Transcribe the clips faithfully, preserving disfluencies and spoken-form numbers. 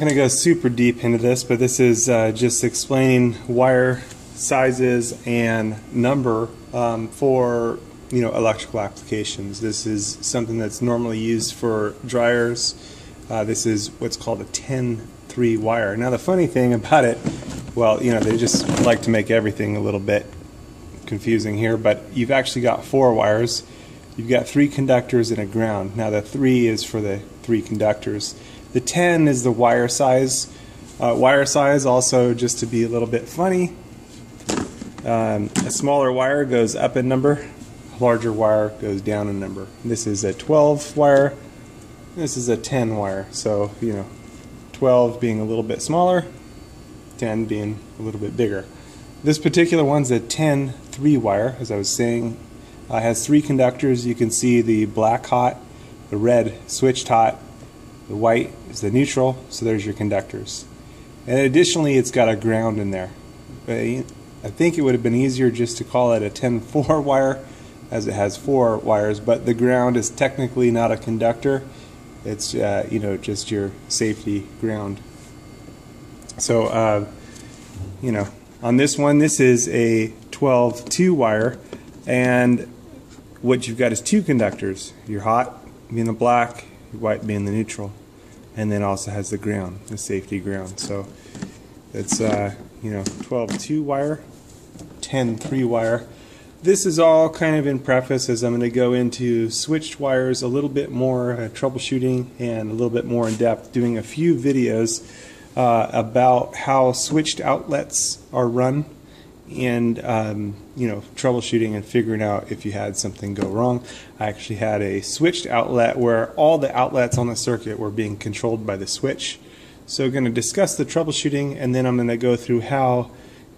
not going to go super deep into this, but this is uh, just explaining wire sizes and number um, for you know electrical applications. This is something that's normally used for dryers. Uh, this is what's called a ten three wire. Now the funny thing about it, well, you know, they just like to make everything a little bit confusing here, but you've actually got four wires. You've got three conductors and a ground. Now the three is for the three conductors. The ten is the wire size. Uh, wire size, also just to be a little bit funny, um, a smaller wire goes up in number, a larger wire goes down in number. This is a twelve wire, this is a ten wire. So, you know, twelve being a little bit smaller, ten being a little bit bigger. This particular one's a ten three wire, as I was saying. Uh, has three conductors. You can see the black hot, the red switched hot, the white is the neutral, so there's your conductors. And additionally, it's got a ground in there. I think it would have been easier just to call it a ten four wire, as it has four wires, but the ground is technically not a conductor. It's uh, you know, just your safety ground. So uh, you know, on this one, this is a twelve two wire, and what you've got is two conductors, your hot being the black, your white being the neutral, and then also has the ground, the safety ground. So it's uh, you know, twelve two wire, ten three wire. This is all kind of in preface, as I'm going to go into switched wires a little bit more, uh, troubleshooting, and a little bit more in depth, doing a few videos uh, about how switched outlets are run, and um, you know, troubleshooting and figuring out if you had something go wrong. I actually had a switched outlet where all the outlets on the circuit were being controlled by the switch. So I'm going to discuss the troubleshooting, and then I'm going to go through how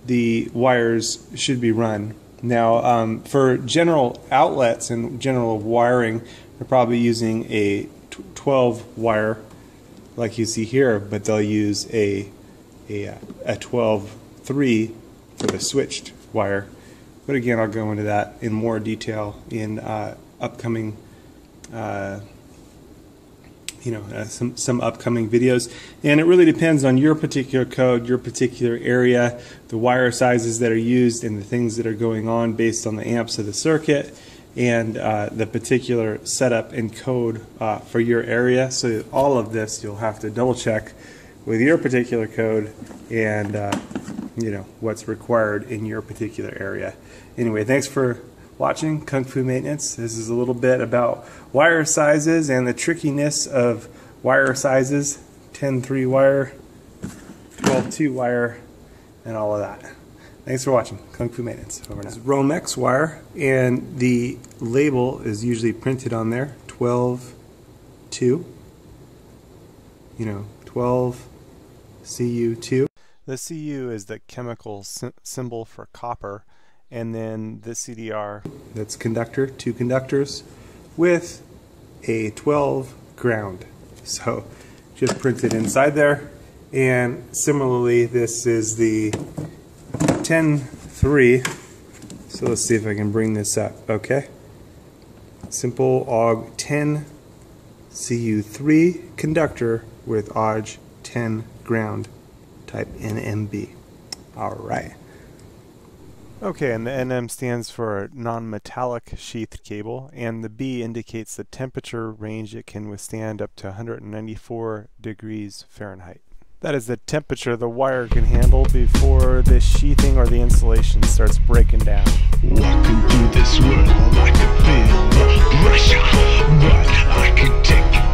the wires should be run. Now um, for general outlets and general wiring, they're probably using a twelve wire like you see here, but they'll use a a, a twelve three for the switched wire. But again, I'll go into that in more detail in uh, upcoming, uh, you know, uh, some some upcoming videos. And it really depends on your particular code, your particular area, the wire sizes that are used, and the things that are going on based on the amps of the circuit, and uh, the particular setup and code uh, for your area. So all of this you'll have to double check with your particular code, and uh, you know, what's required in your particular area. Anyway, thanks for watching Kung Fu Maintenance. This is a little bit about wire sizes and the trickiness of wire sizes, ten three wire, twelve two wire, and all of that. Thanks for watching Kung Fu Maintenance. Over now. This is Romex wire, and the label is usually printed on there, twelve two, you know, twelve C U two. The C U is the chemical symbol for copper, and then the C D R, that's conductor, two conductors, with a twelve ground. So just printed inside there. And similarly, this is the ten three. So let's see if I can bring this up, okay? Simple A U G ten C U three conductor with A U G ten ground. Type N M B. All right. Okay, and the N M stands for non-metallic sheathed cable, and the B indicates the temperature range it can withstand, up to one hundred ninety-four degrees Fahrenheit. That is the temperature the wire can handle before the sheathing or the insulation starts breaking down. Walking through this world, I could feel the pressure, but I could take it.